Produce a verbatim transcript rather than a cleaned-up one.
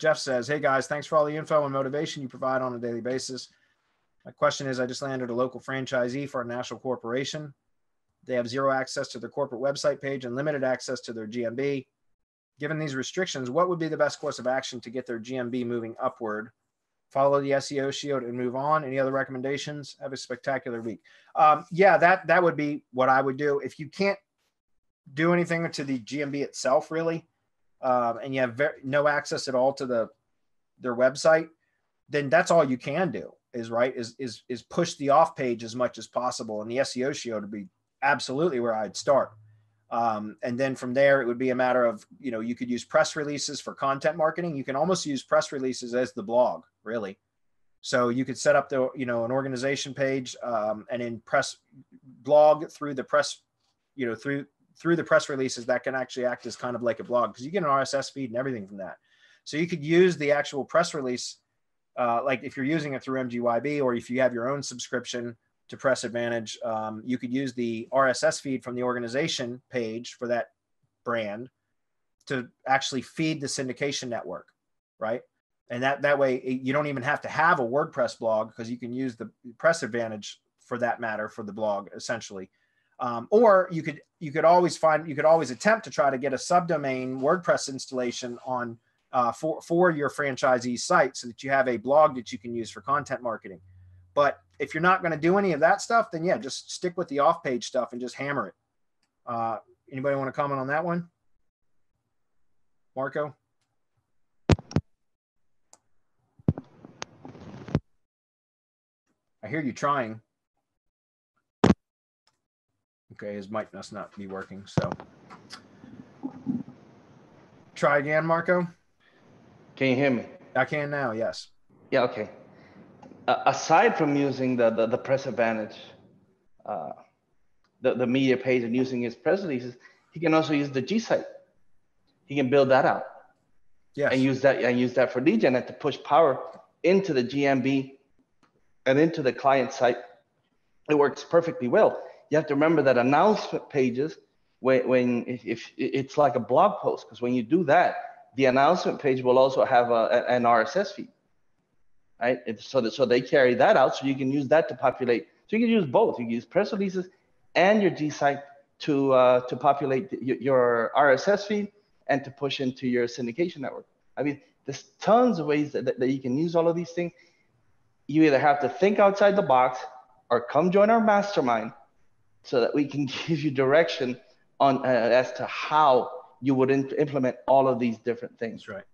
Jeff says, hey guys, thanks for all the info and motivation you provide on a daily basis. My question is, I just landed a local franchisee for a national corporation. They have zero access to their corporate website page and limited access to their G M B. Given these restrictions, what would be the best course of action to get their G M B moving upward? Follow the S E O Shield and move on. Any other recommendations? Have a spectacular week. Um, yeah, that, that would be what I would do. If you can't do anything to the G M B itself, really, um, and you have very, no access at all to the their website, then that's all you can do is, right, is, is, is push the off page as much as possible. And the S E O Shield would be absolutely where I'd start. Um, and then from there, it would be a matter of, you know, you could use press releases for content marketing. You can almost use press releases as the blog, really. So you could set up the, you know, an organization page, um, and in press blog through the press, you know, through, through the press releases that can actually act as kind of like a blog, because you get an R S S feed and everything from that. So you could use the actual press release, uh, like if you're using it through M G Y B, or if you have your own subscription to Press Advantage, um, you could use the R S S feed from the organization page for that brand to actually feed the syndication network, right? And that, that way it, you don't even have to have a WordPress blog, because you can use the Press Advantage for that matter for the blog essentially. Um, or you could, you could always find, you could always attempt to try to get a subdomain WordPress installation on uh, for, for your franchisee site so that you have a blog that you can use for content marketing. But if you're not going to do any of that stuff, then yeah, just stick with the off-page stuff and just hammer it. Uh, anybody want to comment on that one? Marco? I hear you trying. Okay, his mic must not be working, so. Try again, Marco. Can you hear me? I can now, yes. Yeah, okay. Uh, aside from using the, the, the Press Advantage, uh, the, the media page and using his press releases, he can also use the G site. He can build that out, yes, and use that and use that for DJNet to push power into the G M B and into the client site. It works perfectly well. You have to remember that announcement pages, when, when if, if it's like a blog post, because when you do that, the announcement page will also have a, an R S S feed. Right? So, that, so they carry that out, so you can use that to populate. So you can use both. You can use press releases and your G site to uh, to populate the, your R S S feed and to push into your syndication network. I mean, there's tons of ways that, that, that you can use all of these things. You either have to think outside the box or come join our mastermind so that we can give you direction on uh, as to how you would imp implement all of these different things. That's right.